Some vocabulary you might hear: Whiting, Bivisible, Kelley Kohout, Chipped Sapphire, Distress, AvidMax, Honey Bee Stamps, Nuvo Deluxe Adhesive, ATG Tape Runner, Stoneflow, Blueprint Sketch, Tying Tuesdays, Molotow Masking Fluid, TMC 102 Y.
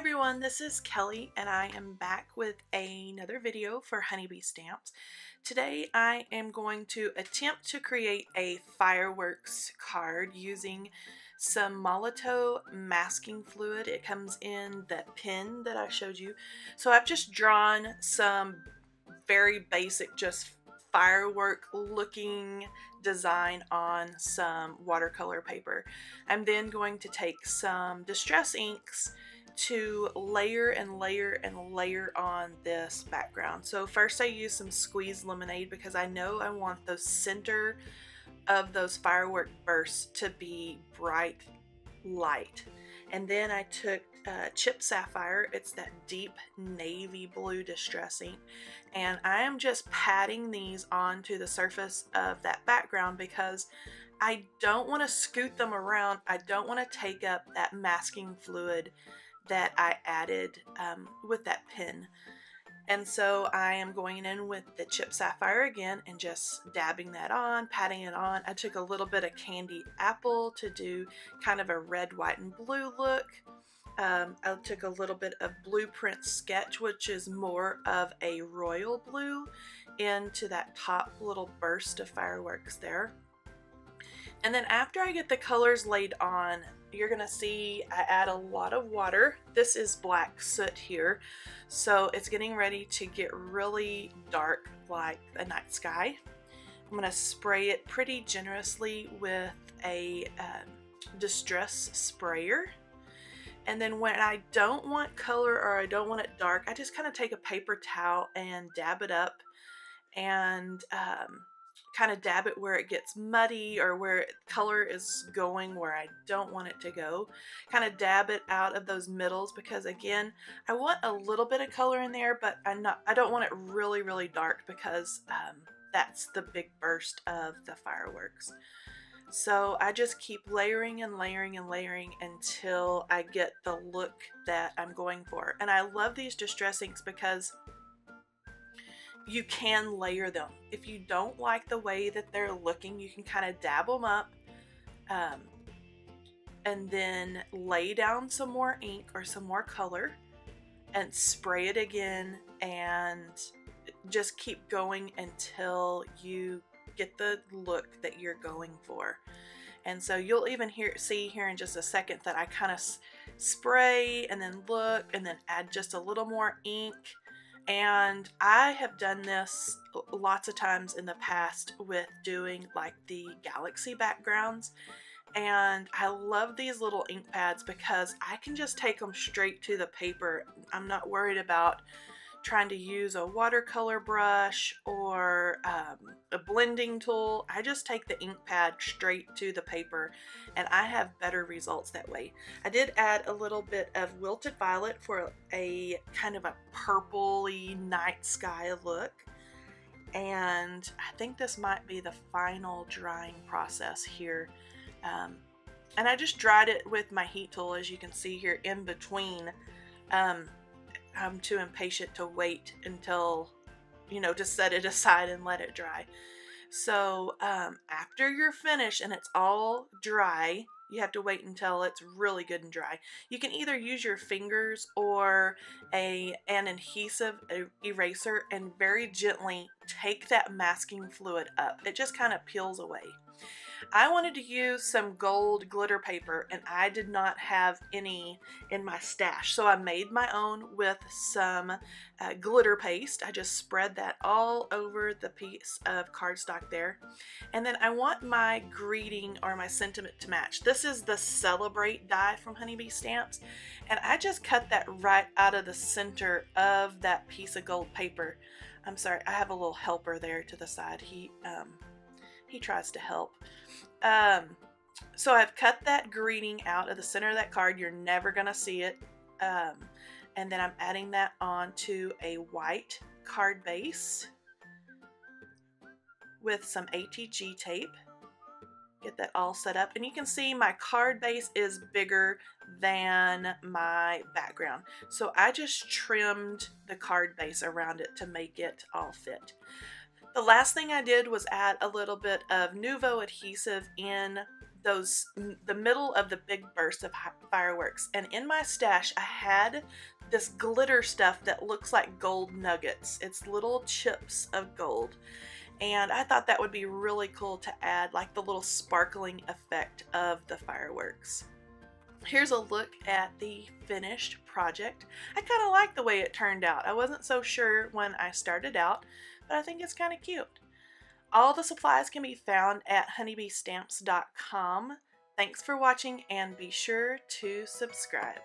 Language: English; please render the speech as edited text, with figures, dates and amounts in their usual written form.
everyone, this is Kelly and I am back with another video for Honey Bee Stamps. Today I am going to attempt to create a fireworks card using some Molotow masking fluid. It comes in that pen that I showed you. So I've just drawn some very basic, just firework looking design on some watercolor paper. I'm then going to take some distress inks to layer and layer and layer on this background. So first I use some squeezed lemonade because I know I want the center of those firework bursts to be bright light. And then I took Chipped Sapphire, it's that deep navy blue distress ink, and I am just patting these onto the surface of that background because I don't want to scoot them around. I don't want to take up that masking fluid that I added with that pen. And so I am going in with the Chipped Sapphire again and just dabbing that on, patting it on. I took a little bit of candy apple to do kind of a red, white, and blue look. I took a little bit of Blueprint Sketch, which is more of a royal blue, into that top little burst of fireworks there. And then after I get the colors laid on, you're gonna see I add a lot of water. This is black soot here, so it's getting ready to get really dark like the night sky. I'm gonna spray it pretty generously with a distress sprayer. And then when I don't want color or I don't want it dark, I just kind of take a paper towel and dab it up and kind of dab it where it gets muddy or where color is going where I don't want it to go. Kind of dab it out of those middles because again, I want a little bit of color in there, but I don't want it really, really dark because that's the big burst of the fireworks. So I just keep layering and layering and layering until I get the look that I'm going for. And I love these distress inks because you can layer them. If you don't like the way that they're looking, you can kind of dab them up and then lay down some more ink or some more color and spray it again and just keep going until you get the look that you're going for. And so you'll even see here in just a second that I kind of spray and then look and then add just a little more ink. And I have done this lots of times in the past with doing like the galaxy backgrounds. And I love these little ink pads because I can just take them straight to the paper. I'm not worried about trying to use a watercolor brush or a blending tool. I just take the ink pad straight to the paper and I have better results that way. I did add a little bit of wilted violet for a kind of a purpley night sky look. And I think this might be the final drying process here. And I just dried it with my heat tool, as you can see here in between. I'm too impatient to wait until, you know, just set it aside and let it dry. So after you're finished and it's all dry, you have to wait until it's really good and dry. You can either use your fingers or an adhesive eraser and very gently take that masking fluid up. It just kind of peels away. I wanted to use some gold glitter paper and I did not have any in my stash, so I made my own with some glitter paste. I just spread that all over the piece of cardstock there. And then I want my greeting or my sentiment to match. This is the Celebrate die from Honey Bee Stamps and I just cut that right out of the center of that piece of gold paper. I'm sorry, I have a little helper there to the side. He tries to help. So I've cut that greeting out of the center of that card. You're never gonna see it. And then I'm adding that onto a white card base with some ATG tape. Get that all set up. And you can see my card base is bigger than my background. So I just trimmed the card base around it to make it all fit. The last thing I did was add a little bit of Nuvo adhesive in the middle of the big burst of fireworks, and in my stash I had this glitter stuff that looks like gold nuggets. It's little chips of gold, and I thought that would be really cool to add, like the little sparkling effect of the fireworks. Here's a look at the finished project. I kind of like the way it turned out. I wasn't so sure when I started out, but I think it's kind of cute. All the supplies can be found at honeybeestamps.com. Thanks for watching, and be sure to subscribe.